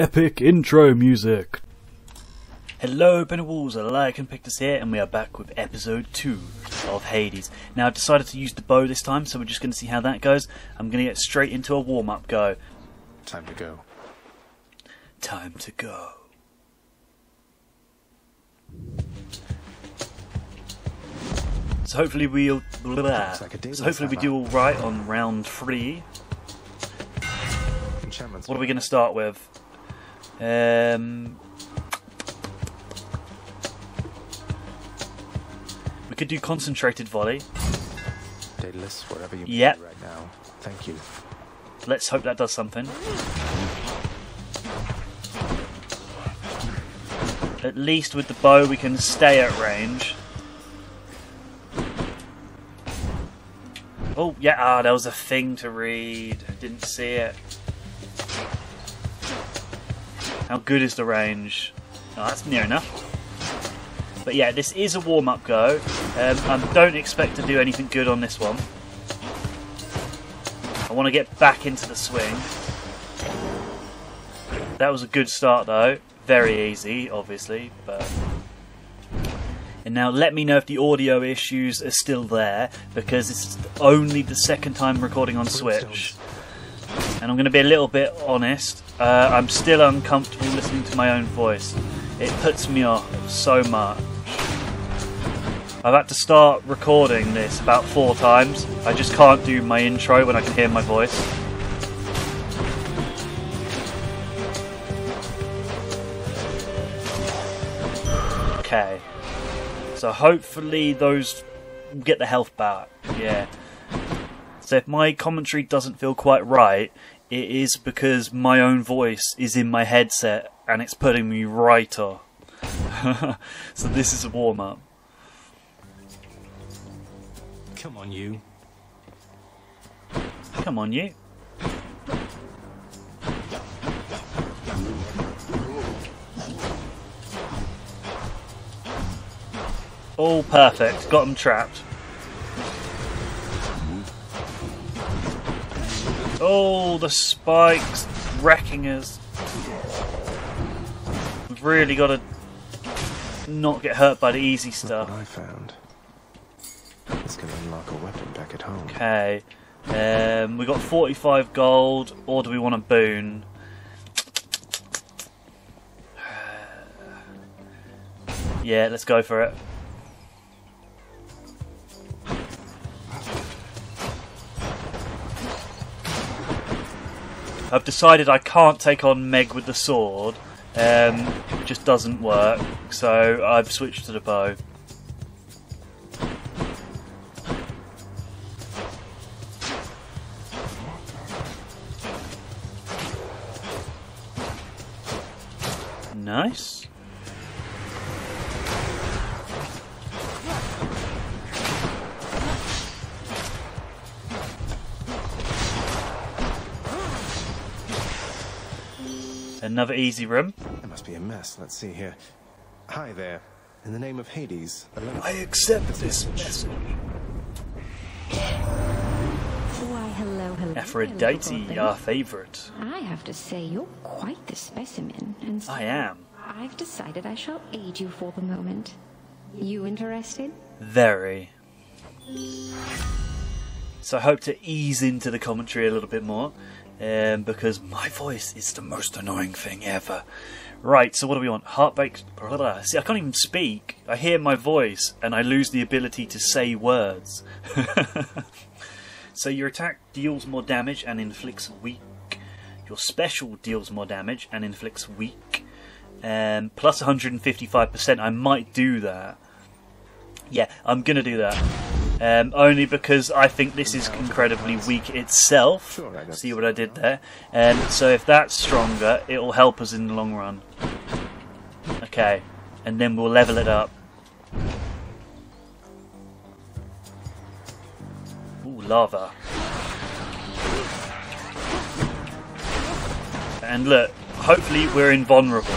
Epic intro music. Hello, Benewalls, Lycaon Pictus here, and we are back with episode 2 of Hades. Now, I've decided to use the bow this time, so we're just going to see how that goes. I'm going to get straight into a warm-up go. Time to go. Time to go. So hopefully we do all right on round 3. What are we going to start with? We could do concentrated volley. Daedalus, wherever you be right now. Thank you. Let's hope that does something. At least with the bow we can stay at range. Oh, yeah, there was a thing to read. I didn't see it. How good is the range? Oh, that's near enough. But yeah, this is a warm-up go. I don't expect to do anything good on this one. I want to get back into the swing. That was a good start, though. Very easy, obviously. But... And now let me know if the audio issues are still there, because it's only the second time recording on Switch. And I'm going to be a little bit honest, I'm still uncomfortable listening to my own voice. It puts me off so much. I've had to start recording this about 4 times. I just can't do my intro when I can hear my voice. Okay. So hopefully those get the health back. Yeah. So if my commentary doesn't feel quite right, it is because my own voice is in my headset and it's putting me right off. So this is a warm-up. Come on, you. Come on, you. All perfect. Got him trapped. Oh, the spikes wrecking us. We've really got to not get hurt by the easy stuff. Look what I found. It's going to unlock a weapon back at home. Okay. We got 45 gold, or do we want a boon? Yeah, let's go for it. I've decided I can't take on Meg with the sword. It just doesn't work, so I've switched to the bow. Nice. Another easy room. There must be a mess. Let's see here. Hi there. In the name of Hades, Olympus. I accept this message. Why, hello, hello. Aphrodite, our favourite. I have to say, you're quite the specimen. And so I am. I've decided I shall aid you for the moment. You interested? Very. So I hope to ease into the commentary a little bit more. Because my voice is the most annoying thing ever. Right, so what do we want? Heartbreak... See, I can't even speak. I hear my voice, and I lose the ability to say words. So your attack deals more damage and inflicts weak. Your special deals more damage and inflicts weak. Plus 155%. I might do that. Yeah, I'm going to do that. Only because I think this is incredibly weak itself. See what I did there? So if that's stronger, it'll help us in the long run. Okay, and then we'll level it up. Ooh, lava. And look, hopefully we're invulnerable,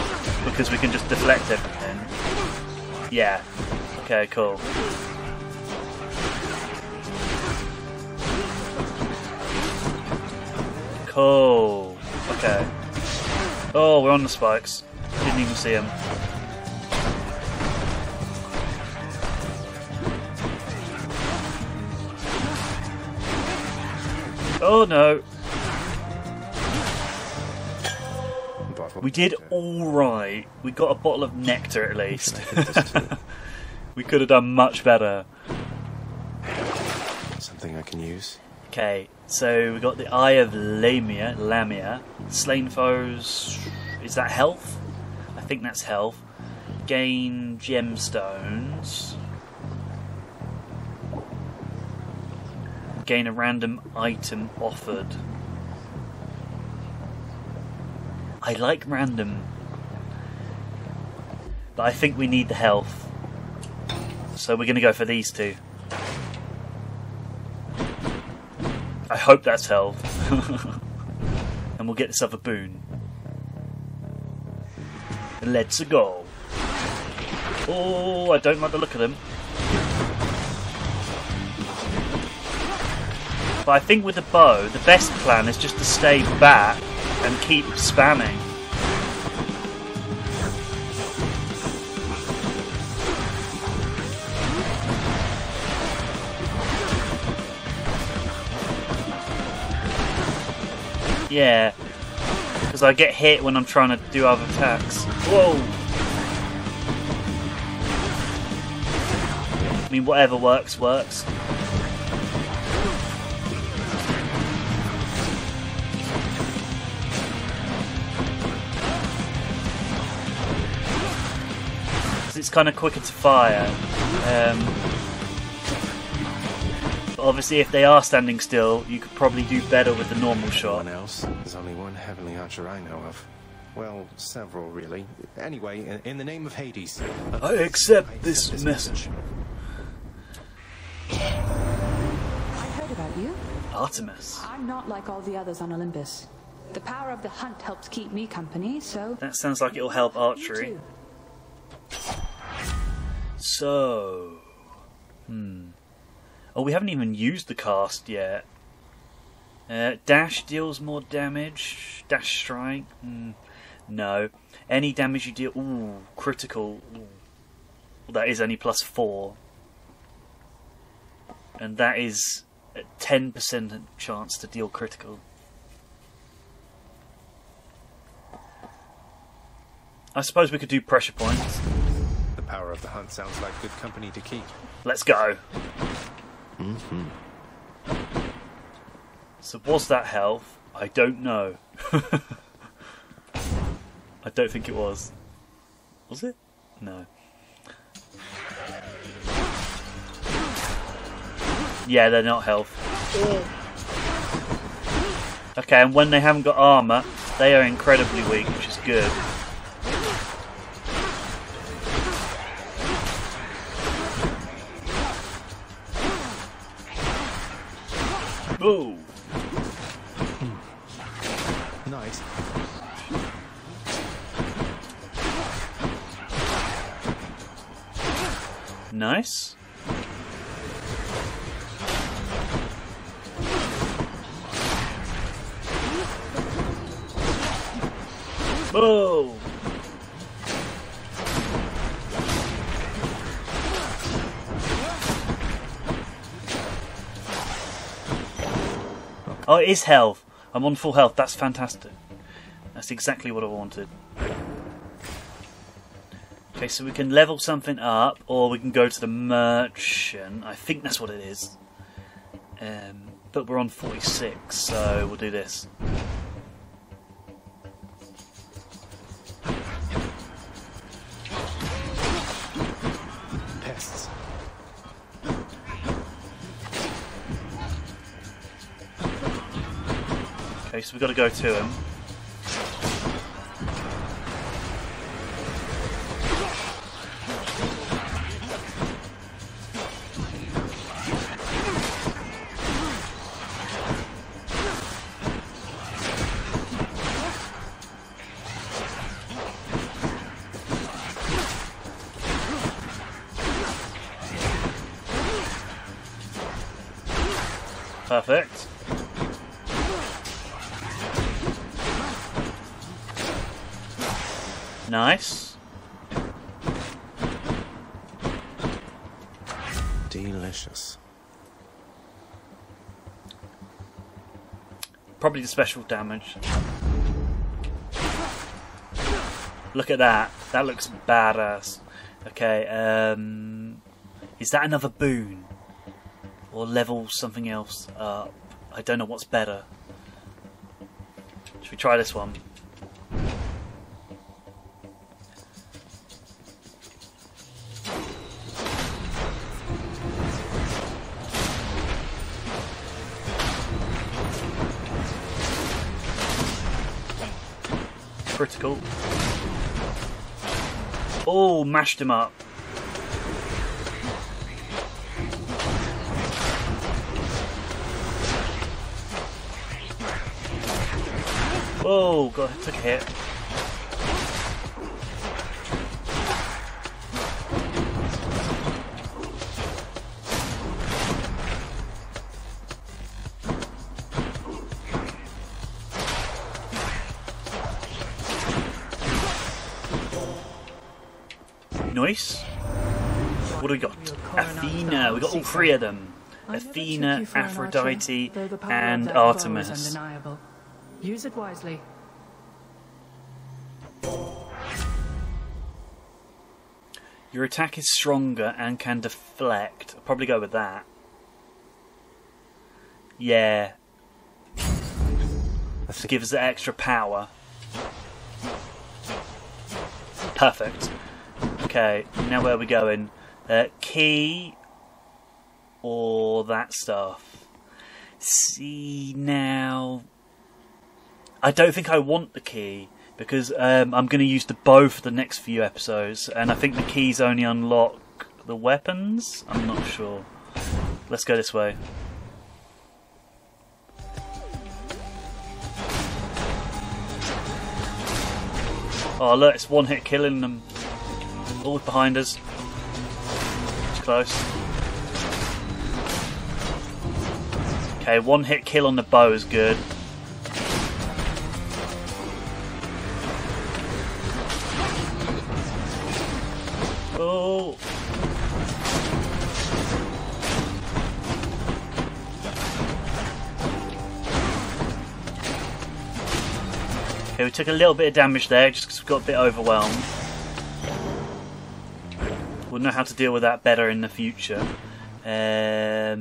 because we can just deflect everything. Yeah, okay, cool. Cool. Okay. Oh, we're on the spikes. Didn't even see him. Oh no. We did alright. We got a bottle of nectar at least. We could have done much better. Something I can use. Okay, so we got the Eye of Lamia. Slain foes. Is that health? I think that's health. Gain gemstones. Gain a random item offered. I like random. But I think we need the health. So we're going to go for these two. I hope that's health. And we'll get this other boon. Let's go. Oh, I don't like the look of them. But I think with the bow, the best plan is just to stay back and keep spamming. Yeah, because I get hit when I'm trying to do other attacks. Whoa! I mean, whatever works, works. It's kind of quicker to fire. But obviously, if they are standing still, you could probably do better with the normal shot. There's only one heavenly archer I know of. Well, several really. Anyway, in the name of Hades, I accept this message. I heard about you, Artemis. I'm not like all the others on Olympus. The power of the hunt helps keep me company, so that sounds like it'll help archery. So, oh, we haven't even used the cast yet. Dash deals more damage. Dash strike. No, any damage you deal. Ooh, critical. Ooh. That is only +4, and that is a 10% chance to deal critical. I suppose we could do pressure points. Power of the hunt sounds like good company to keep. Let's go. So was that health? I don't know. I don't think it was. Was it? No. Yeah, they're not health. Okay, and when they haven't got armor, they are incredibly weak, which is good. Ooh. Nice. Nice. Whoa. Oh, it is health. I'm on full health. That's fantastic. That's exactly what I wanted. Okay, so we can level something up, or we can go to the merchant. I think that's what it is. But we're on 46, so we'll do this. Okay, so we've got to go to him. Perfect. Nice. Delicious. Probably the special damage. Look at that. That looks badass. Okay, is that another boon? Or level something else up? I don't know what's better. Should we try this one? Critical. Oh, mashed him up. Whoa, God, I took a hit. Nice. What do we got? Athena. We got all three of them. Athena, Aphrodite, and Artemis. Use it wisely. Your attack is stronger and can deflect. I'll probably go with that. Yeah. That gives us the extra power. Perfect. Okay, now where are we going? Key or that stuff? See now. I don't think I want the key because I'm going to use the bow for the next few episodes, and I think the keys only unlock the weapons. I'm not sure. Let's go this way. Oh look, it's one hit killing them. All behind us. It's close. Okay, one hit kill on the bow is good. Oh! Okay, we took a little bit of damage there just because we got a bit overwhelmed. We'll know how to deal with that better in the future. I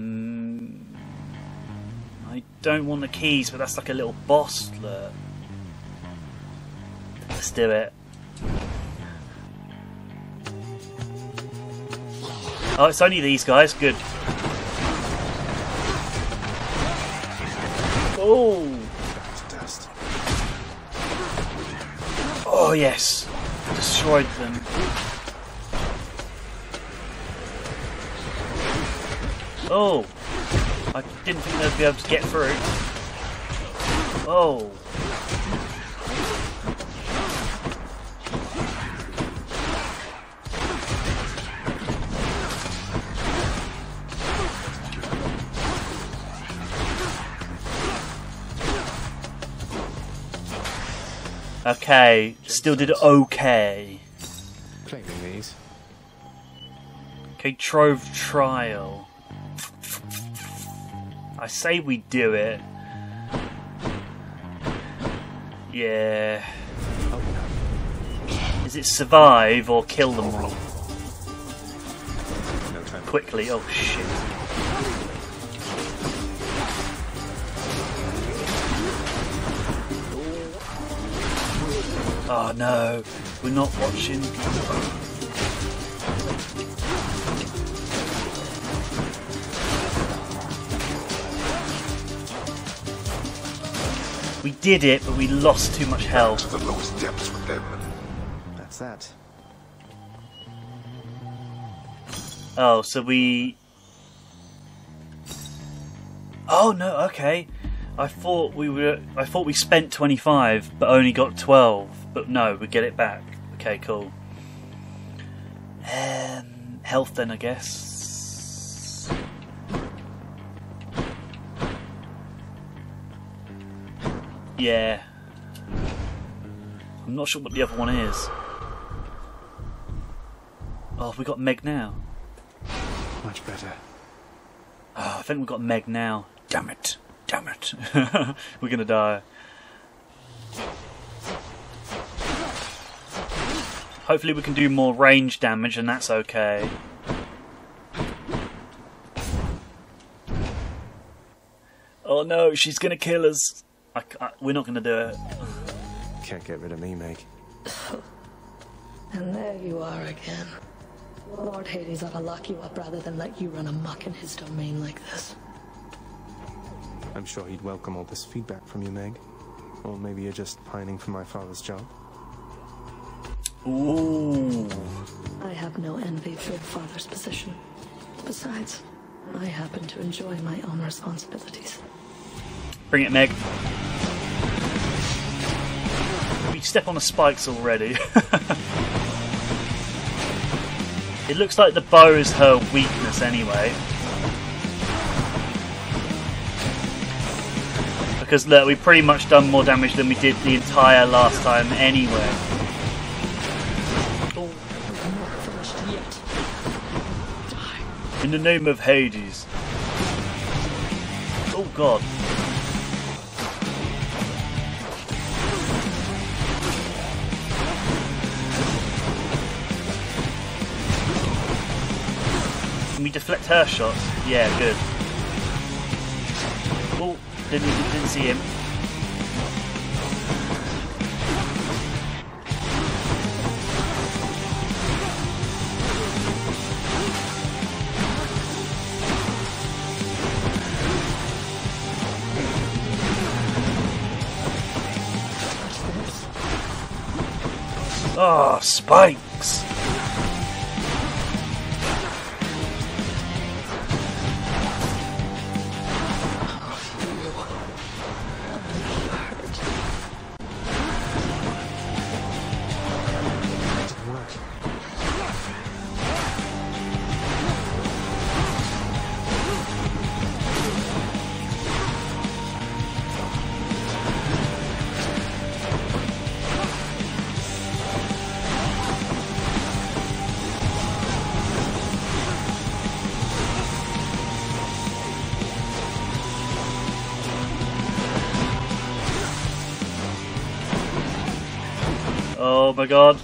don't want the keys, but that's like a little boss. Look. Let's do it. Oh, it's only these guys. Good. Oh. Oh yes. Destroyed them. Oh, I didn't think they'd be able to get through. Oh. Okay, still did okay. Claiming these. Okay, Trove Trial. I say we do it. Yeah. Is it survive or kill them all? No time. Quickly. Oh shit. Oh no. We're not watching. We did it, but we lost too much health. To the lowest depths with them. That's that. Oh, so we... Oh no, okay. I thought we spent 25, but only got 12. But no, we get it back. Okay, cool. Health then, I guess. Yeah. I'm not sure what the other one is. Oh, have we got Meg now? Much better. Oh, I think we've got Meg now. Damn it. Damn it. We're gonna die. Hopefully we can do more range damage and that's okay. Oh no, she's gonna kill us. We're not gonna do it. Can't get rid of me, Meg. And there you are again. Lord Hades ought to lock you up rather than let you run amok in his domain like this. I'm sure he'd welcome all this feedback from you, Meg. Or maybe you're just pining for my father's job. Ooh. I have no envy for your father's position. Besides, I happen to enjoy my own responsibilities. Bring it, Meg. We step on the spikes already. It looks like the bow is her weakness anyway. Because look, we've pretty much done more damage than we did the entire last time anyway. In the name of Hades. Oh god. Can we deflect her shots? Yeah, good. Oh, didn't see him. Oh, spikes! Oh my god.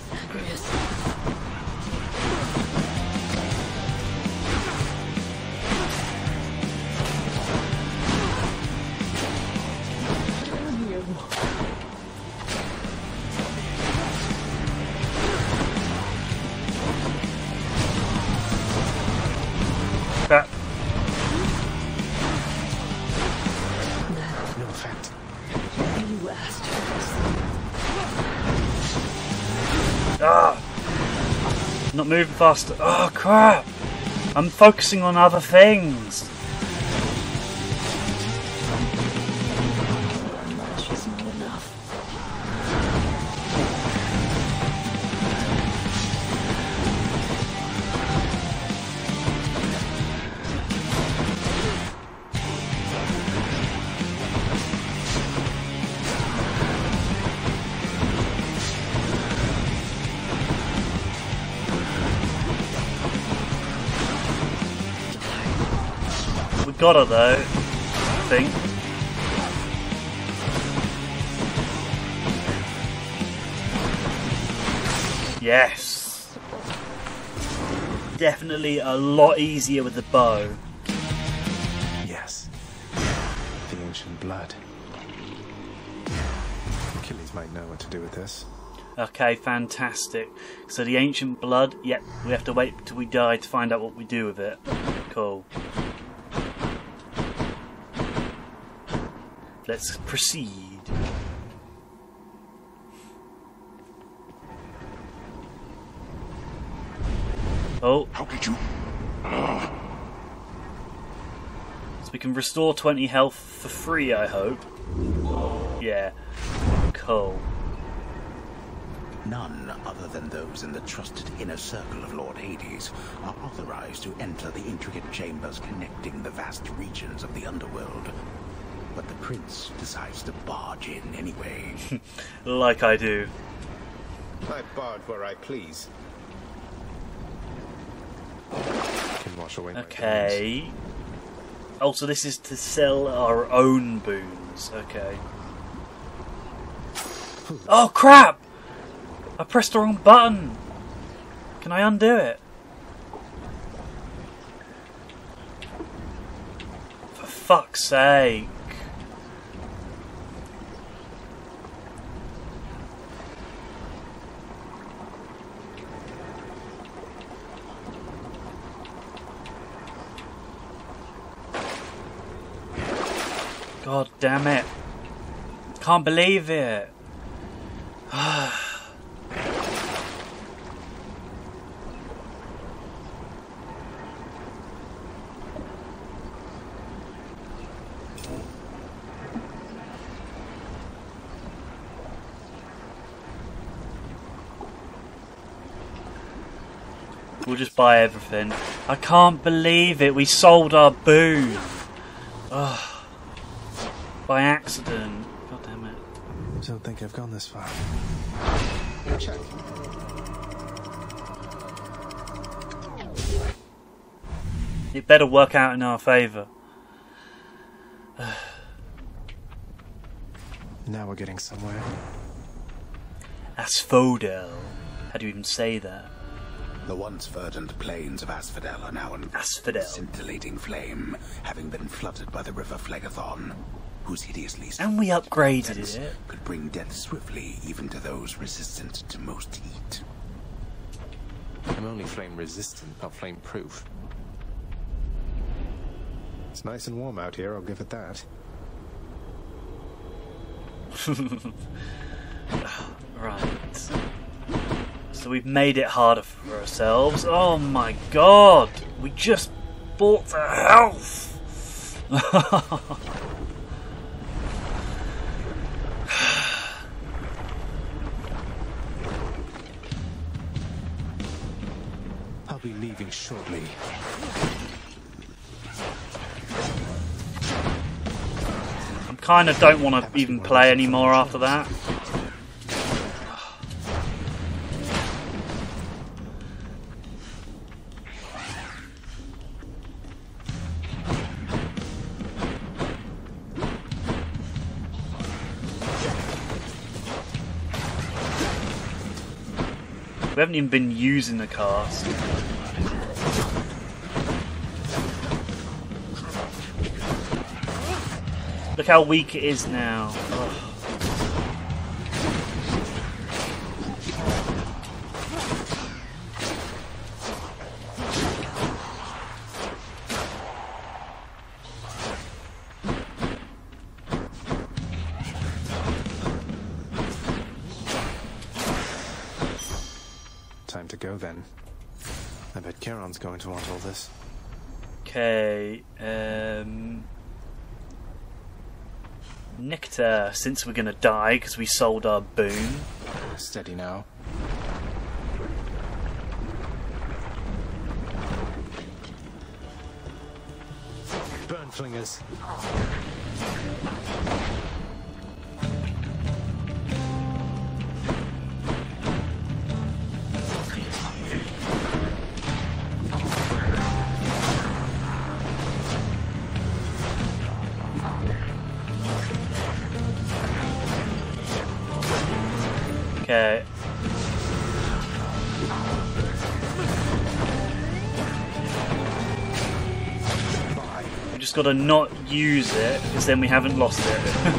Crap. No effect. You asked for this. Ah, not moving faster. Oh crap! I'm focusing on other things. Much isn't good enough. Got her though, I think. Yes! Definitely a lot easier with the bow. Yes. The ancient blood. Achilles might know what to do with this. Okay, fantastic. So the ancient blood, yep, we have to wait till we die to find out what we do with it. Cool. Let's proceed. Oh. How could you? So we can restore 20 health for free, I hope. Yeah. Cool. None other than those in the trusted inner circle of Lord Hades are authorized to enter the intricate chambers connecting the vast regions of the underworld. But the prince decides to barge in anyway. Like I do. I barge where I please. can wash away. Okay. Oh, so this is to sell our own boons. Okay. Oh crap! I pressed the wrong button. Can I undo it? For fuck's sake! God damn it. Can't believe it. We'll just buy everything. I can't believe it. We sold our booth. Ugh. By accident. God damn it. I don't think I've gone this far. Check. It better work out in our favour. Now we're getting somewhere. Asphodel. How do you even say that? The once verdant plains of Asphodel are now in scintillating flame, having been flooded by the river Phlegathon. Whose hideously and we upgraded it could bring death swiftly even to those resistant to most heat. I'm only flame resistant, not flame proof. It's nice and warm out here, I'll give it that. Right. So we've made it harder for ourselves. Oh my god! We just bought the health! I'll be leaving shortly. I kind of don't want to even play anymore after that. We haven't even been using the cast. Look how weak it is now. Oh. Charon's going to want all this. Okay, Nectar, since we're gonna die because we sold our boon. Steady now. Burn flingers. Okay. We just gotta not use it, because then we haven't lost it.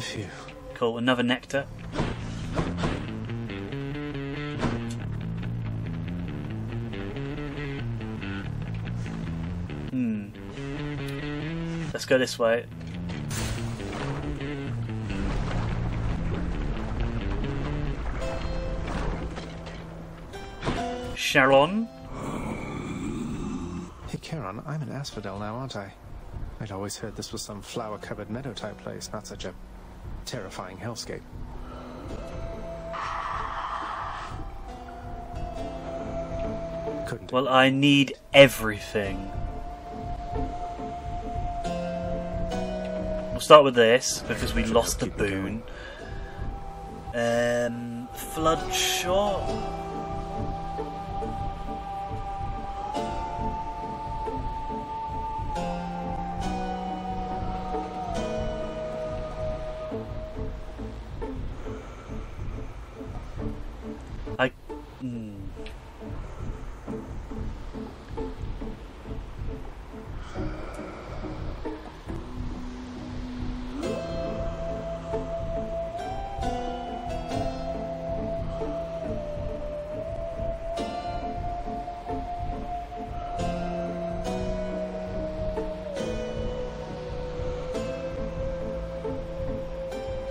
Phew. Cool, another nectar. Let's go this way. Charon? Hey Charon, I'm an Asphodel now, aren't I? I'd always heard this was some flower-covered meadow-type place, not such a terrifying hellscape. Couldn't. Well, I need everything. We'll start with this, because we lost the boon. Flood shot.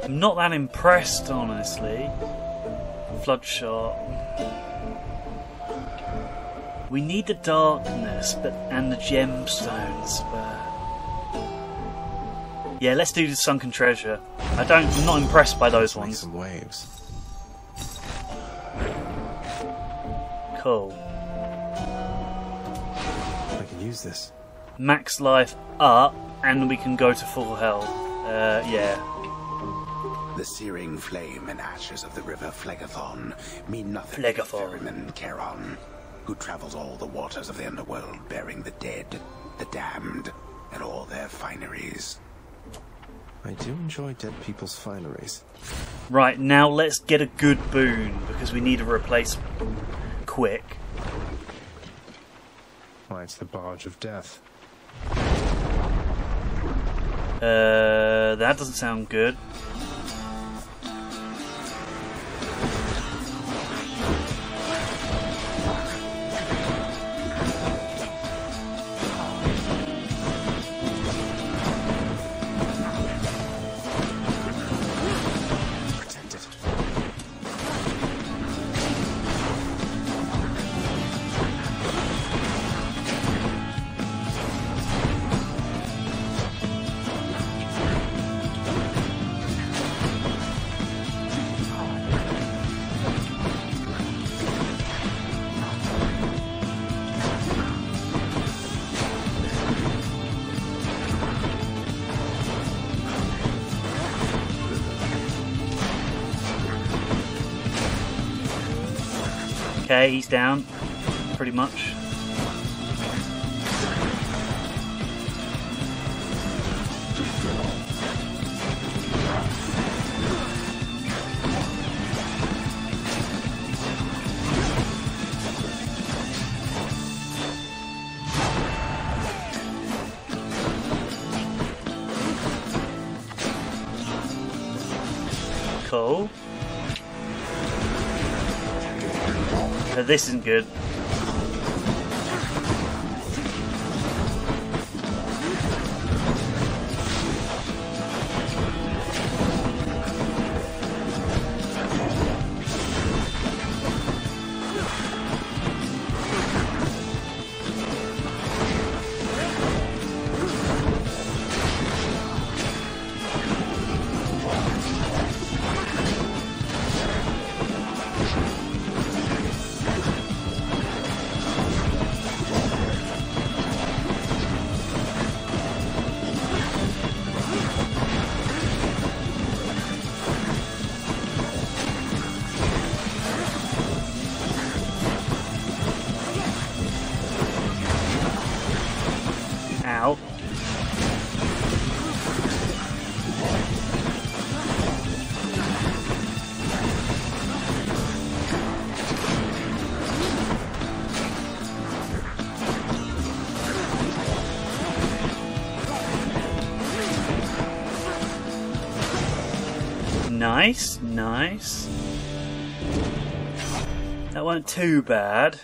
I'm not that impressed, honestly. Flood shot. We need the darkness, but and the gemstones. But yeah, let's do the sunken treasure. I'm not impressed by those ones. Some waves. Cool. I can use this. Max life up, and we can go to full health. Yeah. The searing flame and ashes of the river Phlegathon mean nothing to the ferryman Charon, who travels all the waters of the underworld bearing the dead, the damned, and all their fineries. I do enjoy dead people's fineries. Right, now let's get a good boon, because we need a replacement. Quick. Why, it's the barge of death. That doesn't sound good. Okay, he's down, pretty much. Cool. This isn't good. Nice, nice. That wasn't too bad.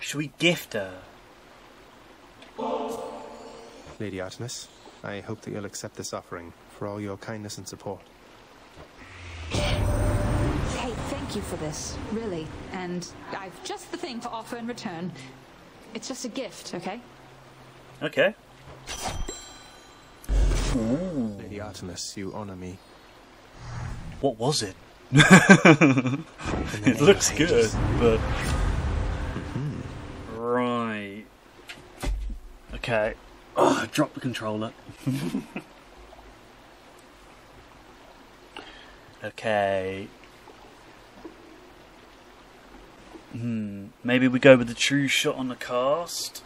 Should we gift her? Lady Artemis, I hope that you'll accept this offering for all your kindness and support. Hey, thank you for this, really. And I've just the thing to offer in return. It's just a gift, okay? Okay. Ooh. Lady Artemis, you honor me. What was it? It looks good, but... Mm-hmm. Right. Okay. Oh, I dropped the controller. Okay. Maybe we go with the true shot on the cast.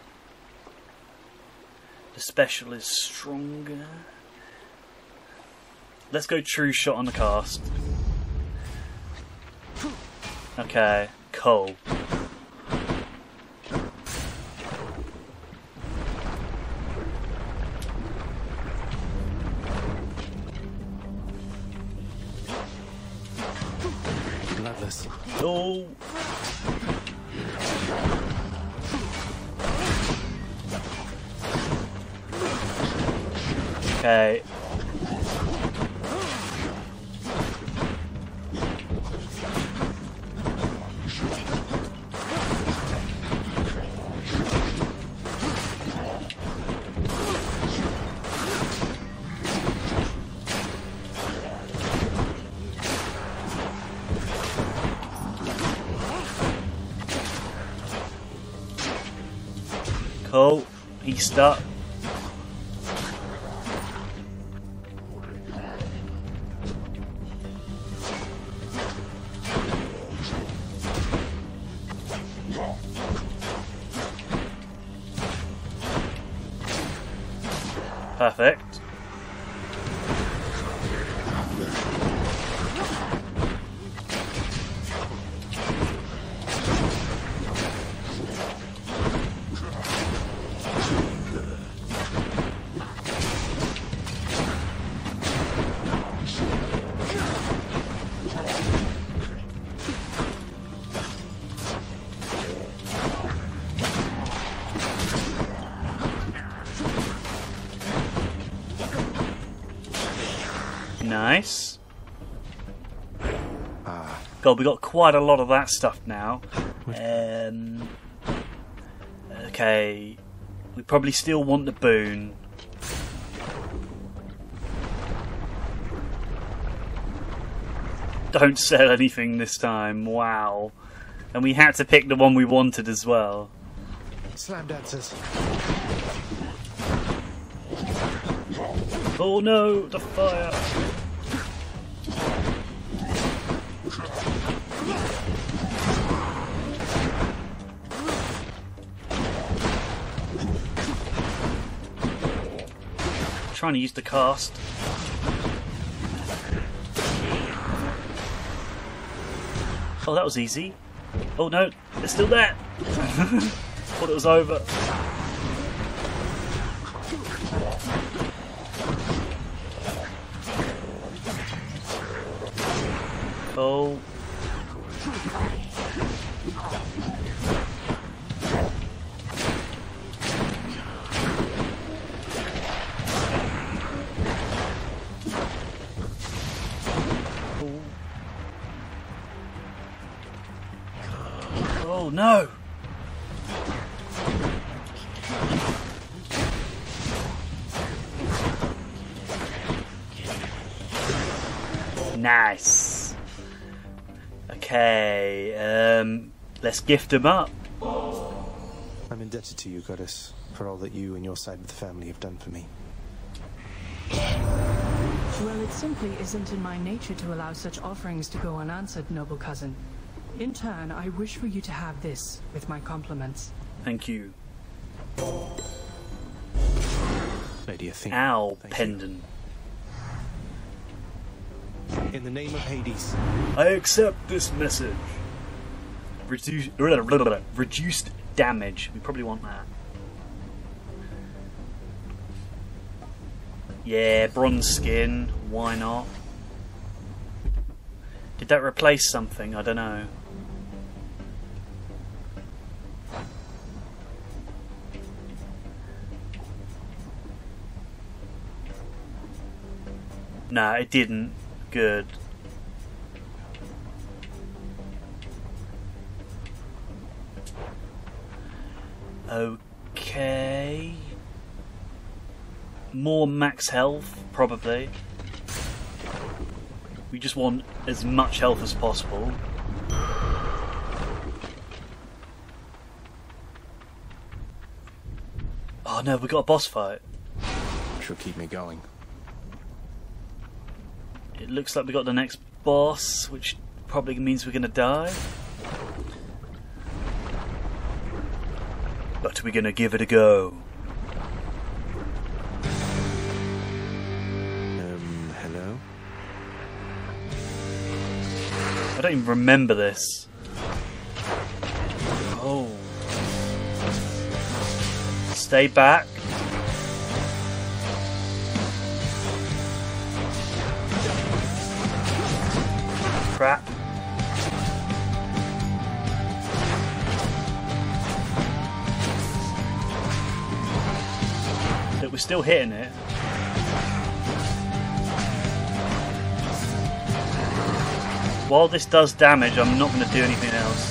The special is stronger. Let's go true shot on the cast. Okay, cool. Bloodless. No. Okay. Cool. He's stuck. Perfect. Nice. God, we got quite a lot of that stuff now. Okay, we probably still want the boon. Don't sell anything this time. Wow. And we had to pick the one we wanted as well. Slam dancers. Oh no, the fire. Trying to use the cast. Oh, that was easy. Oh no, it's still there. Thought it was over. Oh. Oh no! Nice. Okay, let's gift him up. I'm indebted to you, Goddess, for all that you and your side of the family have done for me. Well, it simply isn't in my nature to allow such offerings to go unanswered, noble cousin. In turn, I wish for you to have this with my compliments. Thank you. Lady Athena. Ow, pendant. In the name of Hades, I accept this message. Reduced damage. We probably want that. Yeah, bronze skin. Why not? Did that replace something? I don't know. No, it didn't. Good. Okay. More max health, probably. We just want as much health as possible. Oh no, we got a boss fight. She'll keep me going. It looks like we got the next boss, which probably means we're going to die. But we're going to give it a go. Hello? I don't even remember this. Oh. Stay back. Crap. We're still hitting it. While this does damage, I'm not going to do anything else.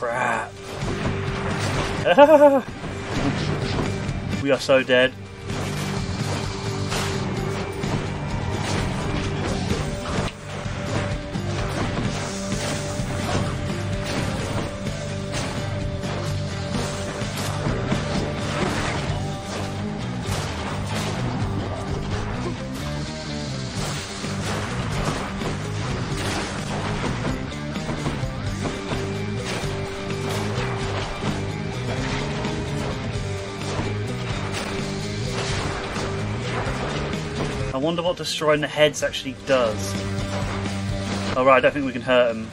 Crap. We are so dead. I wonder what destroying the heads actually does. Oh right, I don't think we can hurt them.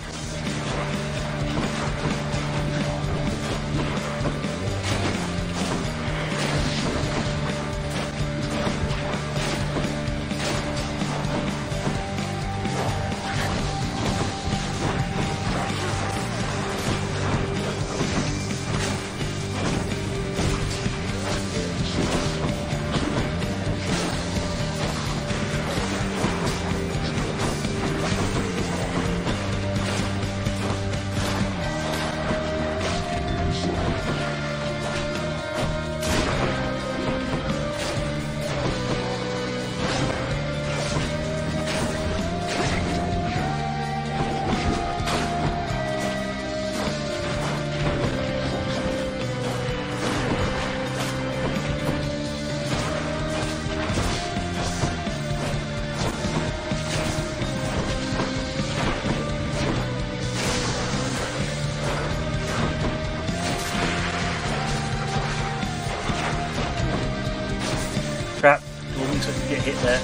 Hit there.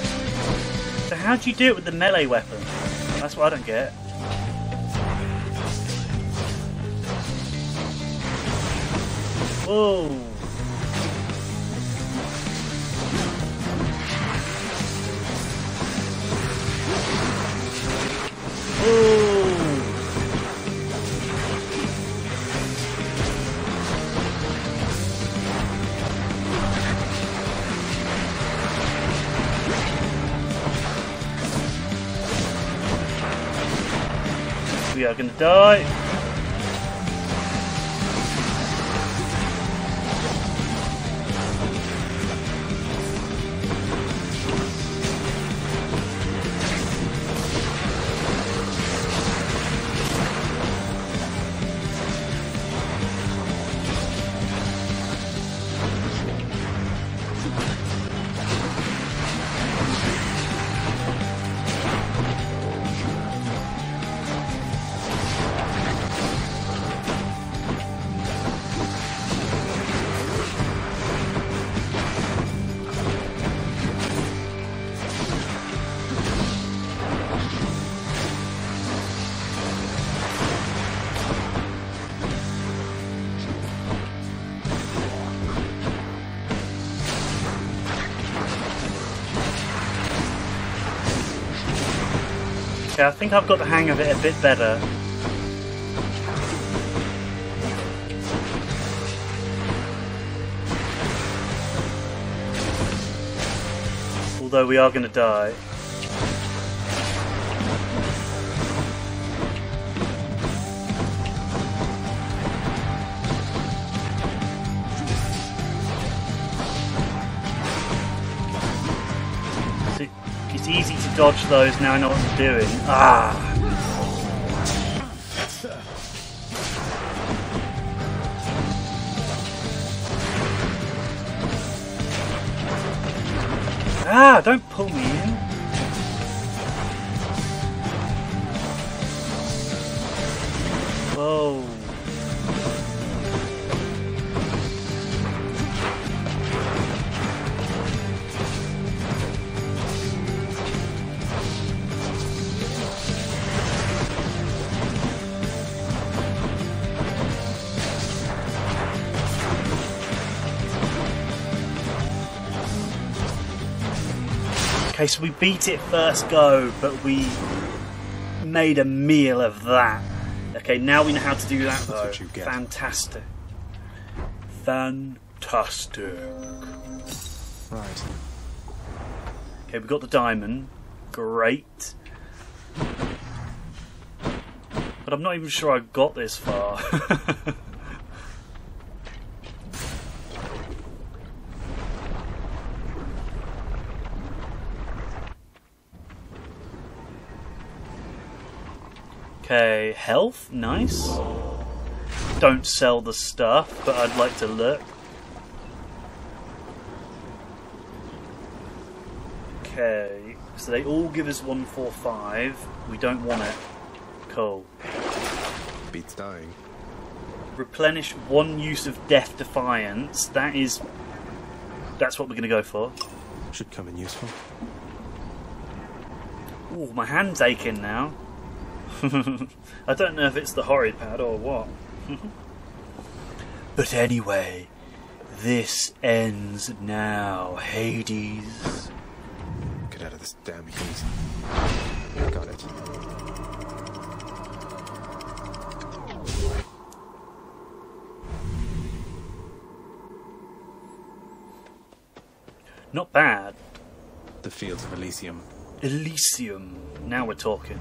So how do you do it with the melee weapon? That's what I don't get. Whoa! We are going to die. I think I've got the hang of it a bit better. Although we are going to die. It's easy to dodge those, now I know what I'm doing. Ah! Ah, don't pull me in. Whoa. Okay, so we beat it first go, but we made a meal of that. Okay, now we know how to do that though. That's what you get. Fantastic. Fantastic. Right. Okay, we got the diamond. Great. But I'm not even sure I got this far. Okay, health, nice. Don't sell the stuff, but I'd like to look. Okay, so they all give us 145. We don't want it. Cool. Beats dying. Replenish one use of Death Defiance. That's what we're gonna go for. Should come in useful. Ooh, my hand's aching now. I don't know if it's the horrid pad or what. But anyway, this ends now, Hades. Get out of this damn Hades. Got it. Not bad. The fields of Elysium. Elysium. Now we're talking.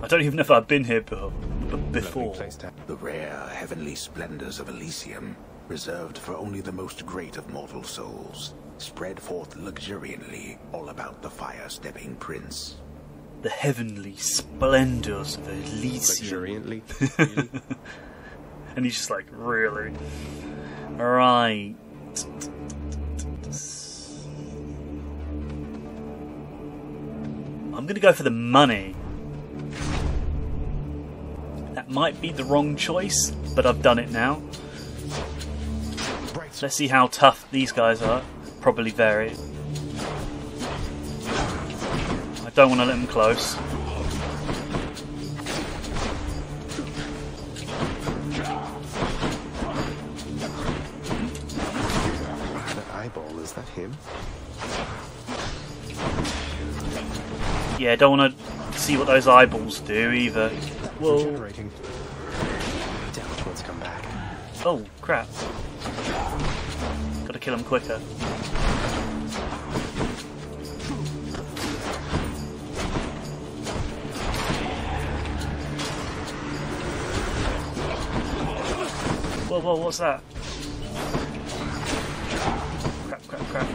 I don't even know if I've been here before. The rare heavenly splendors of Elysium, reserved for only the most great of mortal souls, spread forth luxuriantly all about the fire-stepping prince. The heavenly splendors of Elysium. Luxuriantly? Really? And he's just like, really? Right. I'm gonna go for the money. That might be the wrong choice, but I've done it now. Let's see how tough these guys are. Probably very. I don't want to let them close. That eyeball, is that him? Yeah, I don't want to see what those eyeballs do either. Whoa. Damage ones come back. Oh, crap. Gotta kill him quicker. Whoa, whoa, what's that? Crap, crap, crap.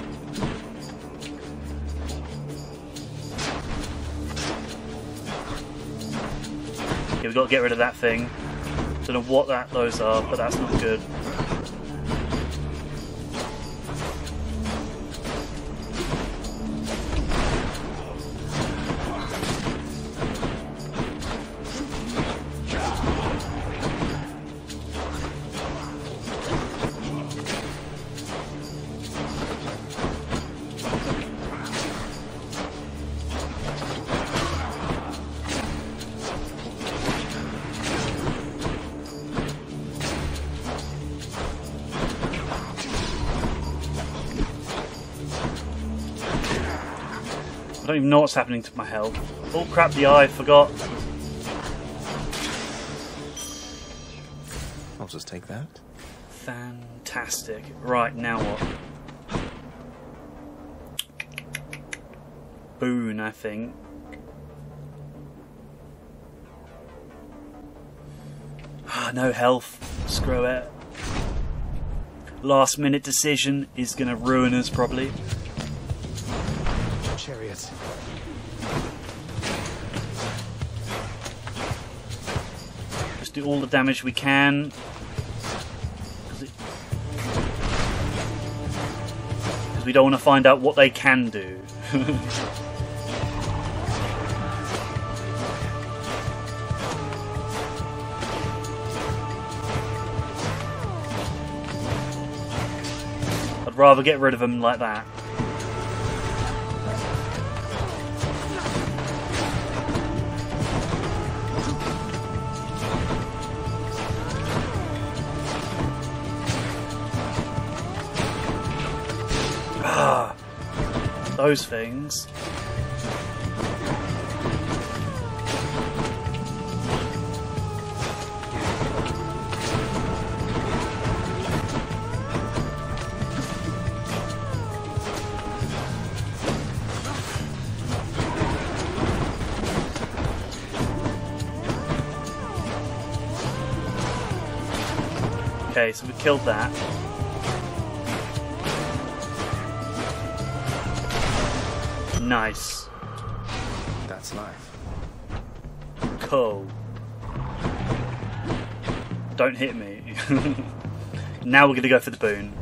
Yeah, we've got to get rid of that thing. Don't know what those are, but that's not good. I don't even know what's happening to my health. Oh crap, the eye, forgot. I'll just take that. Fantastic. Right, now what? Boon, I think. Ah, no health. Screw it. Last minute decision is going to ruin us, probably. chariots. Let's do all the damage we can. Because we don't want to find out what they can do. I'd rather get rid of them like that. Those things. Okay, so we killed that. Nice. That's life. Cool. Don't hit me. Now we're gonna go for the boon.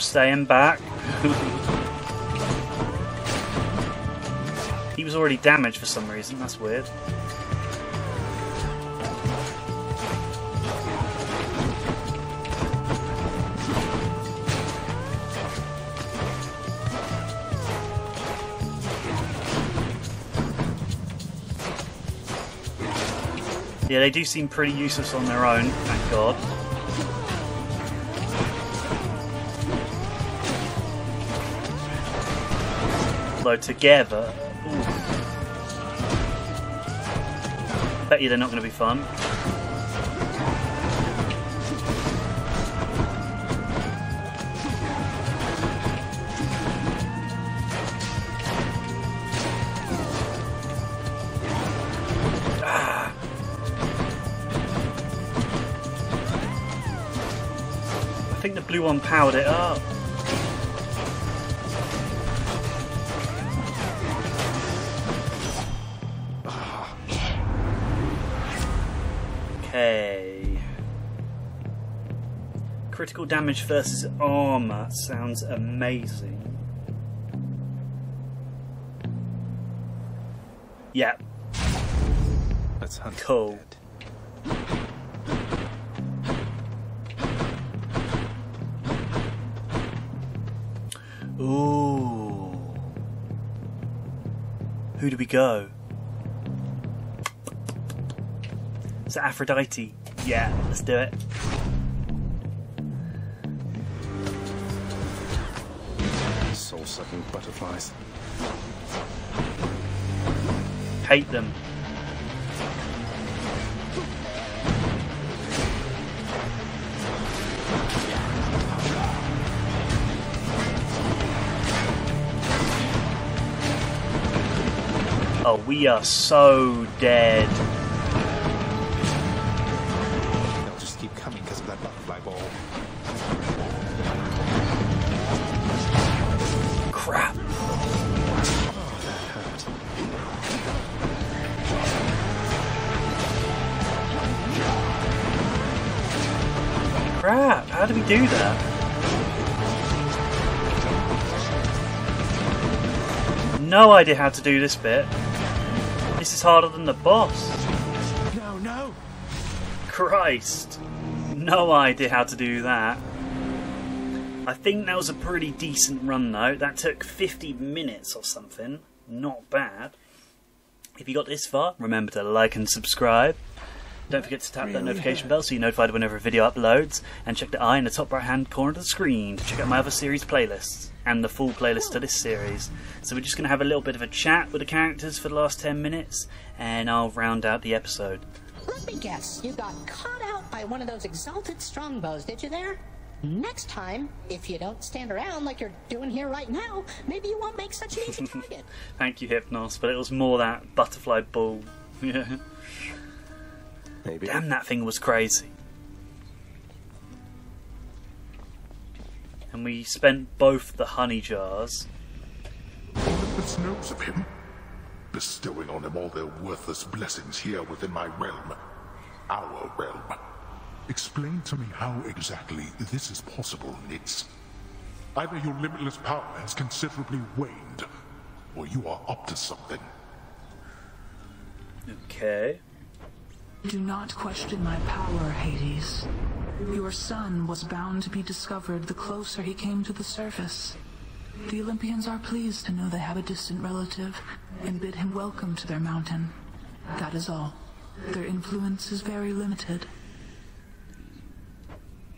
Staying back. He was already damaged for some reason, that's weird. Yeah, they do seem pretty useless on their own, thank God. Together. Ooh. Bet you they're not going to be fun. I think the blue one powered it up. Critical damage versus armor sounds amazing. Yeah. Let's hunt. Cool. Ooh. Who do we go? Is it Aphrodite? Yeah, let's do it. Soul-sucking butterflies. Hate them. Oh, we are so dead. They'll just keep coming because of that butterfly ball. Crap. Oh, that hurt. Crap, how do we do that? No idea how to do this bit. This is harder than the boss. No, no. Christ. No idea how to do that. I think that was a pretty decent run though. That took 50 minutes or something. Not bad. If you got this far, remember to like and subscribe. Don't forget to tap that notification bell so you're notified whenever a video uploads. And check the eye in the top right hand corner of the screen to check out my other series playlists. and the full playlist to this series. So we're just going to have a little bit of a chat with the characters for the last 10 minutes, and I'll round out the episode. Let me guess, you got caught out by one of those exalted strongbows, did you there? Next time, if you don't stand around like you're doing here right now, maybe you won't make such an easy target. Thank you, Hypnos, but it was more that butterfly ball. Yeah. Maybe. Damn, that thing was crazy. And we spent both the honey jars. Olympus knows of him, bestowing on him all their worthless blessings here within my realm, our realm. Explain to me how exactly this is possible, Nyx. Either your limitless power has considerably waned, or you are up to something. Okay. Do not question my power, Hades. Your son was bound to be discovered the closer he came to the surface. The Olympians are pleased to know they have a distant relative, and bid him welcome to their mountain. That is all. Their influence is very limited.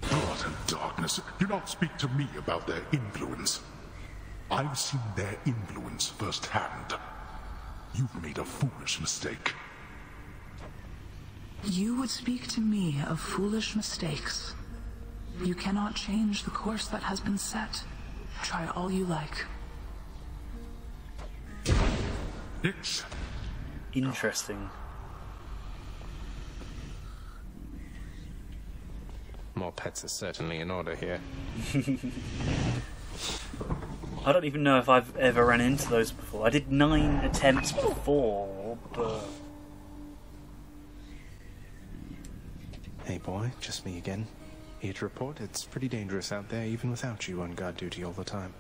God and darkness, do not speak to me about their influence. I've seen their influence firsthand. You've made a foolish mistake. You would speak to me of foolish mistakes. You cannot change the course that has been set. Try all you like. Nyx. Interesting. More pets are certainly in order here. I don't even know if I've ever run into those before. I did 9 attempts before, but... Hey boy, just me again. Here to report, it's pretty dangerous out there, even without you on guard duty all the time.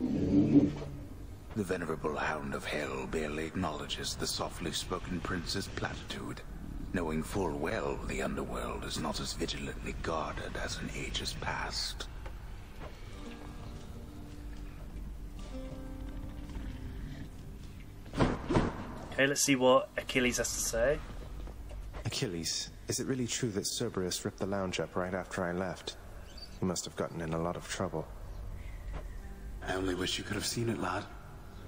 The venerable hound of hell barely acknowledges the softly spoken prince's platitude, knowing full well the underworld is not as vigilantly guarded as in ages past. Okay, let's see what Achilles has to say. Achilles, is it really true that Cerberus ripped the lounge up right after I left? You must have gotten in a lot of trouble. I only wish you could have seen it, lad.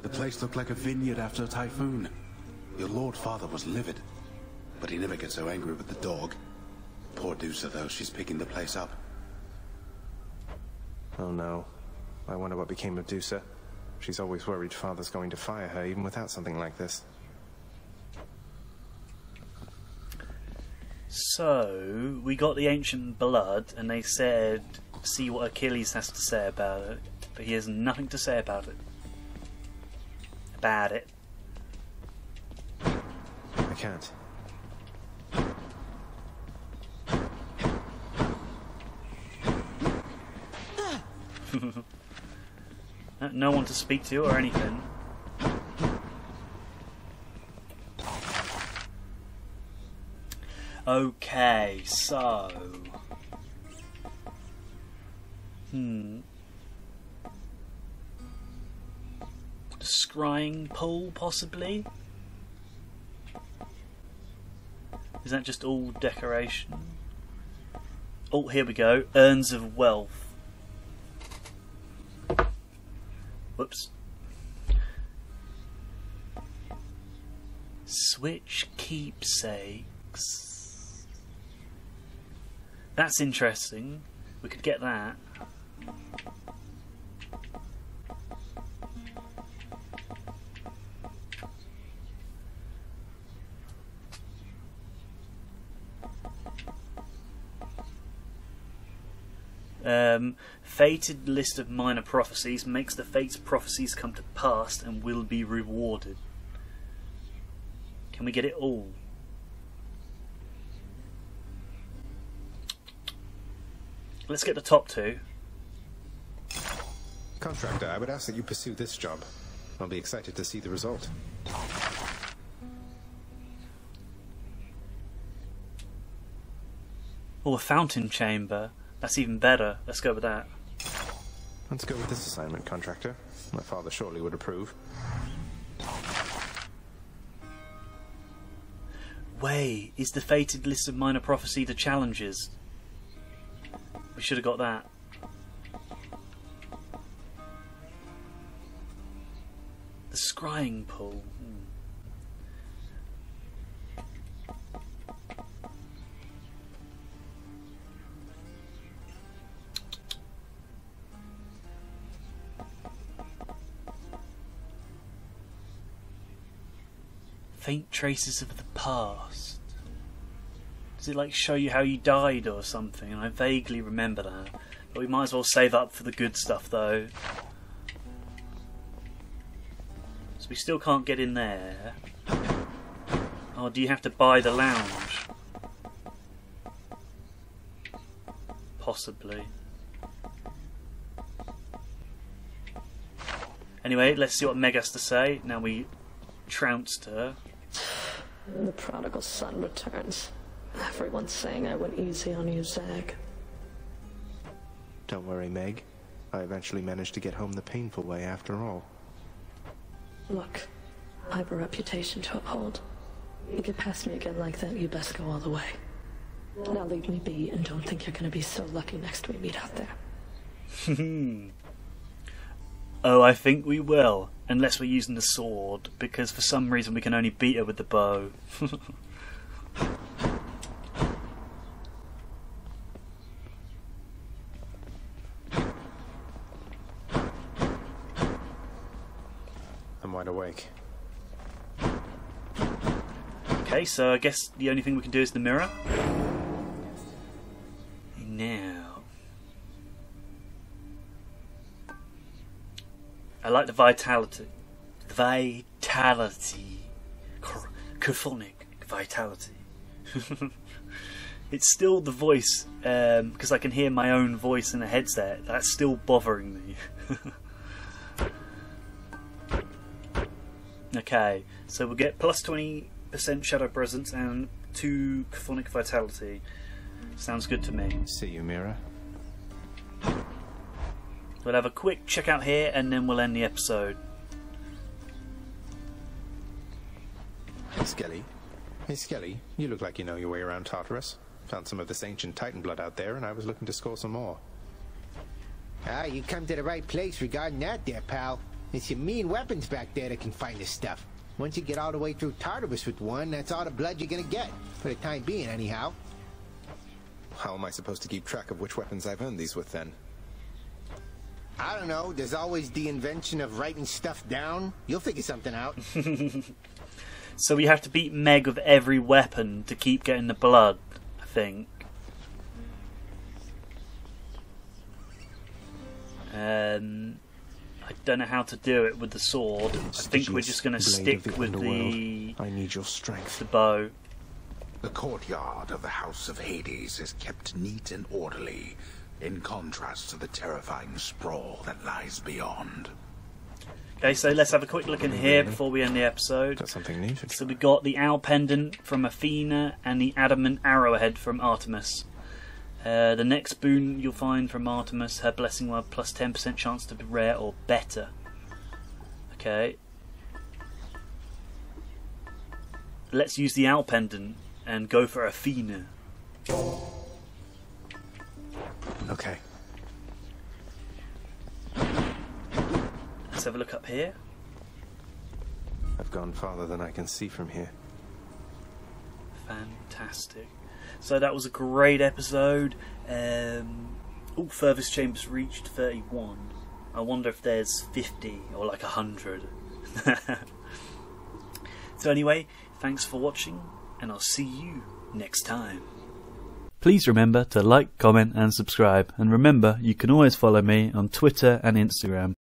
The place looked like a vineyard after a typhoon. Your lord father was livid, but he never gets so angry with the dog. Poor Dusa, though, she's picking the place up. Oh no. I wonder what became of Dusa. She's always worried father's going to fire her, even without something like this. So, we got the ancient blood, and they said, see what Achilles has to say about it, but he has nothing to say about it. I can't. No one to speak to or anything. Okay, so... Scrying pool, possibly? Is that just all decoration? Oh, here we go. Urns of wealth. Whoops. Switch keepsakes. That's interesting. We could get that. Fated list of minor prophecies makes the fate's prophecies come to pass and will be rewarded. Can we get it all? Let's get the top 2. Contractor, I would ask that you pursue this job. I'll be excited to see the result. Oh, a fountain chamber. That's even better. Let's go with that. Let's go with this assignment, contractor. My father surely would approve. Wait, is the fated list of minor prophecy the challenges? We should have got that. The scrying pool. Faint traces of the past. Does it like show you how you died or something? And I vaguely remember that. But we might as well save up for the good stuff though. So we still can't get in there. Oh, do you have to buy the lounge? Possibly. Anyway, let's see what Meg has to say. Now we trounced her. The prodigal son returns. Everyone's saying I went easy on you, Zag. Don't worry, Meg. I eventually managed to get home the painful way after all. Look, I have a reputation to uphold. You get past me again like that, you best go all the way. Now leave me be and don't think you're gonna be so lucky next we meet out there. Oh, I think we will. Unless we're using the sword, because for some reason we can only beat her with the bow. I'm wide awake. Okay, so I guess the only thing we can do is the mirror. Now. I like the vitality. Cacophonic vitality. It's still the voice, because I can hear my own voice in a headset. That's still bothering me. Okay, so we'll get plus 20% shadow presence and 2 cacophonic vitality. Sounds good to me. See you, Mira. We'll have a quick check out here and then we'll end the episode. Hey, Skelly. Hey, Skelly, you look like you know your way around Tartarus. Found some of this ancient titan blood out there and I was looking to score some more. Ah, you come to the right place regarding that there, pal. It's your mean weapons back there that can find this stuff. Once you get all the way through Tartarus with one, that's all the blood you're gonna get. For the time being, anyhow. How am I supposed to keep track of which weapons I've earned these with, then? I don't know. There's always the invention of writing stuff down. You'll figure something out. So we have to beat Meg with every weapon to keep getting the blood, I think. I don't know how to do it with the sword. I think we're just going to stick with the I need your strength. The bow. The courtyard of the House of Hades is kept neat and orderly, in contrast to the terrifying sprawl that lies beyond. Okay, so let's have a quick look in here before we end the episode. Got something new. So we got the owl pendant from Athena and the adamant arrowhead from Artemis. The next boon you'll find from Artemis, her blessing word, plus 10% chance to be rare or better. Okay. Let's use the owl pendant and go for Athena. Okay. Let's have a look up here. I've gone farther than I can see from here. Fantastic. So that was a great episode. All furthest chambers reached 31. I wonder if there's 50 or like 100. So anyway, thanks for watching and I'll see you next time. Please remember to like, comment and subscribe. And remember, you can always follow me on Twitter and Instagram.